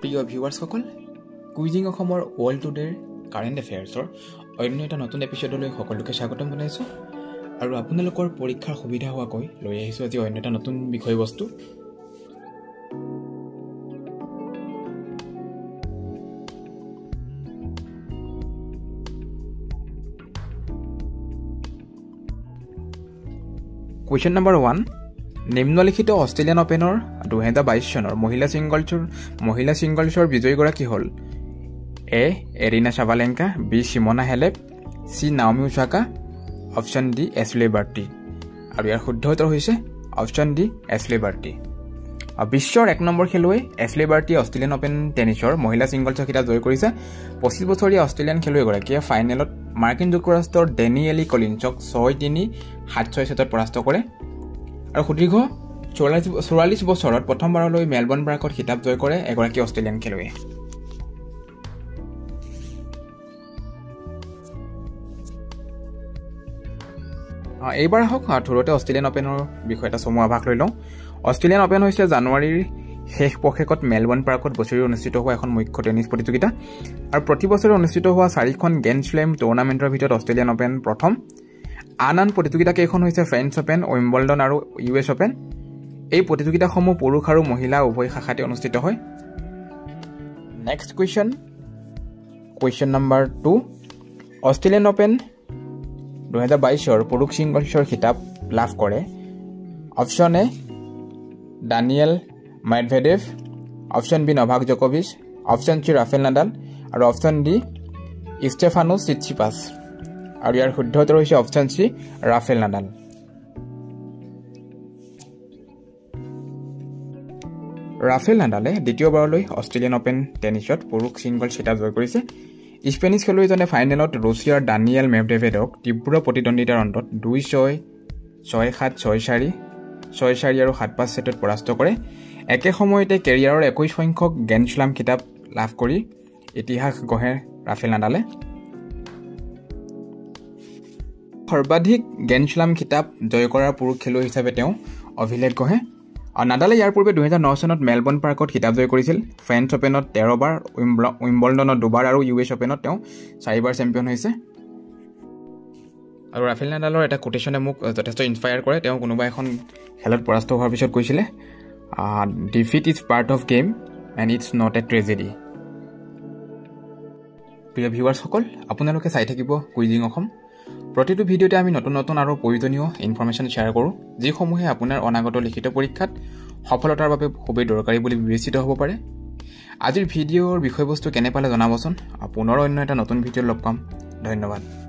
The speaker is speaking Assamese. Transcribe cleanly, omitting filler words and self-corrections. প্ৰিয় ভিউয়াৰ্সকল, কুইজিং অসমৰ ৱৰ্ল্ড টুডেৰ কাৰেণ্ট এফেয়াৰ্ছৰ অন্য এটা নতুন এপিছ'ডলৈ সকলোকে স্বাগতম জনাইছোঁ আৰু আপোনালোকৰ পৰীক্ষাৰ সুবিধা হোৱাকৈ লৈ আহিছোঁ আজি অন্য এটা নতুন বিষয়বস্তু। কুৱেশ্যন নম্বৰ 1, নিম্নলিখিত অষ্ট্ৰেলিয়ান অপেনৰ 2022 চনৰ মহিলা ছিংগলছৰ বিজয়ীগৰাকী হ'ল A Aryna Sabalenka, B Simona Halep, C Naomi Osaka, option D Ashleigh Barty. আৰু ইয়াৰ শুদ্ধ উত্তৰ হৈছে অপশ্যন ডি এছলে বাৰ্টি। বিশ্বৰ 1 নম্বৰ খেলুৱৈ এছলে বাৰ্টি অষ্ট্ৰেলিয়ান অপেন টেনিছৰ মহিলা ছিংগলছৰ খিতাপ জয় কৰিছে। 25 বছৰীয়া অষ্ট্ৰেলিয়ান খেলুৱৈগৰাকীয়ে ফাইনেলত মাৰ্কিন যুক্তৰাষ্ট্ৰৰ ডেনিয়েলি কলিনছক 6-3, 7-6 ছেটত পৰাস্ত কৰে আৰু সুদীৰ্ঘ 44 বছৰত প্ৰথমবাৰলৈ মেলবৰ্ণ ব্ৰাকত খিতাপ জয় কৰে এগৰাকী অষ্ট্ৰেলিয়ান খেলুৱৈয়ে। এইবাৰ আহক থৰুতে অষ্ট্ৰেলিয়ান অপেনৰ বিষয়ে এটা চমু আভাস লৈ লওঁ। অষ্ট্ৰেলিয়ান অপেন হৈছে জানুৱাৰীৰ শেষ পষেকত মেলবৰ্ণ পাৰ্কত বছৰি অনুষ্ঠিত হোৱা এখন মুখ্য টেনিছ প্ৰতিযোগিতা আৰু প্ৰতি বছৰে অনুষ্ঠিত হোৱা 4খন গ্ৰেণ্ড শ্লেম টুৰ্ণামেণ্টৰ ভিতৰত অষ্ট্ৰেলিয়ান অপেন প্ৰথম। আন প্ৰতিযোগিতাকেইখন হৈছে ফ্ৰেঞ্চ অপেন, উইম্বলডন আৰু US অপেন। এই প্ৰতিযোগিতাসমূহ পুৰুষ আৰু মহিলা উভয় শাখাতে অনুষ্ঠিত হয়। Next question number 2, Australian Open 2022 পুৰুষ ছিংগলছৰ খিতাপ লাভ কৰে option A Daniil Medvedev, option B Novak জকভিচ, অপশ্যন চি ৰাফেল নাডাল আৰু অপশ্যন ডি ষ্টেফানোছ ছিটছিপাছ। আৰু ইয়াৰ শুদ্ধ উত্তৰ হৈছে option C Rafael Nadal. Rafael নাডালে দ্বিতীয়বাৰলৈ অষ্ট্ৰেলিয়ান অপেন টেনিছত পুৰুষ ছিংগল খিতাপ জয় কৰিছে। স্পেনিছ খেলুৱৈজনে ফাইনেলত ৰুছিয়াৰ ডানিয়েল মেডভেডেভক তীব্ৰ প্ৰতিদ্বন্দ্বিতাৰ অন্তত 2-6, 6-7, 6-4, 6-4 আৰু 7-5 ছেটত পৰাস্ত কৰে। একে সময়তে কেৰিয়াৰৰ 21 সংখ্যক গ্ৰেণ্ড শ্লাম খিতাপ লাভ কৰি ইতিহাস গঢ়ে ৰাফেল নাডালে। সৰ্বাধিক গ্ৰেণ্ড শ্লাম খিতাপ জয় কৰাৰ পুৰুষ খেলুৱৈ হিচাপে তেওঁ অভিলেখ গঢ়ে। আৰু নাডালে ইয়াৰ পূৰ্বে 2009 চনত মেলবৰ্ণ পাৰ্কত খিতাপ জয় কৰিছিল। ফ্ৰেঞ্চ অপেনত 13 বাৰ, উইম্বলডনত 2 বাৰ আৰু US অপেনত তেওঁ 4 বাৰ চেম্পিয়ন হৈছে। আৰু ৰাফেল নাডালৰ এটা কোটেশ্যনে মোক যথেষ্ট ইনস্পায়াৰ কৰে। তেওঁ কোনোবা এখন খেলত পৰাস্ত হোৱাৰ পিছত কৈছিলে, defeat is part of game and it's not a tragedy. প্ৰিয় ভিউৱাৰ্ছসকল, আপোনালোকে চাই থাকিব কুইজিং অসম। প্ৰতিটো ভিডিঅ'তে আমি নতুন নতুন আৰু প্ৰয়োজনীয় ইনফৰ্মেশ্যন শ্বেয়াৰ কৰোঁ, যিসমূহে আপোনাৰ অনাগত লিখিত পৰীক্ষাত সফলতাৰ বাবে খুবেই দৰকাৰী বুলি বিবেচিত হ'ব পাৰে। আজিৰ ভিডিঅ'ৰ বিষয়বস্তু কেনে পালে জনাবচোন। পুনৰ অন্য এটা নতুন ভিডিঅ'ত লগ পাম। ধন্যবাদ।